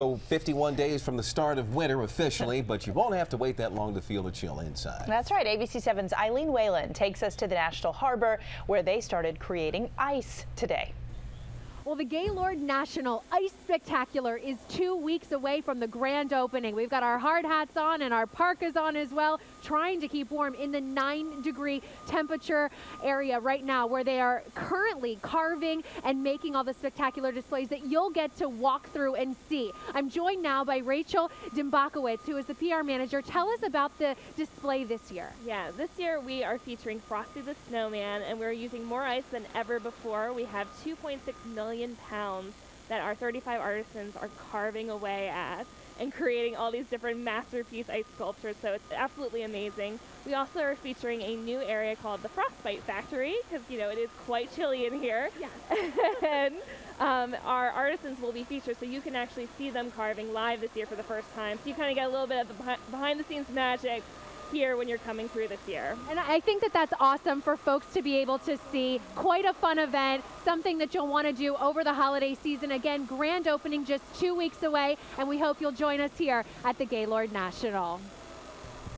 So 51 days from the start of winter officially, but you won't have to wait that long to feel the chill inside. That's right. ABC7's Eileen Whalen takes us to the National Harbor, where they started creating ice today. Well, the Gaylord National Ice Spectacular is 2 weeks away from the grand opening. We've got our hard hats on and our parkas on as well, trying to keep warm in the 9-degree temperature area right now, where they are currently carving and making all the spectacular displays that you'll get to walk through and see. I'm joined now by Rachel Dimbakowicz, who is the PR manager. Tell us about the display this year. Yeah, this year we are featuring Frosty the Snowman, and we're using more ice than ever before. We have 2.6 million pounds that our 35 artisans are carving away at and creating all these different masterpiece ice sculptures, so it's absolutely amazing. We also are featuring a new area called the Frostbite Factory, because, you know, it is quite chilly in here. Yes. And our artisans will be featured, so you can actually see them carving live this year for the first time. So you kind of get a little bit of the behind-the-scenes magic here when you're coming through this year. And I think that that's awesome for folks to be able to see. Quite a fun event, something that you'll want to do over the holiday season. Again, grand opening just 2 weeks away, and we hope you'll join us here at the Gaylord National.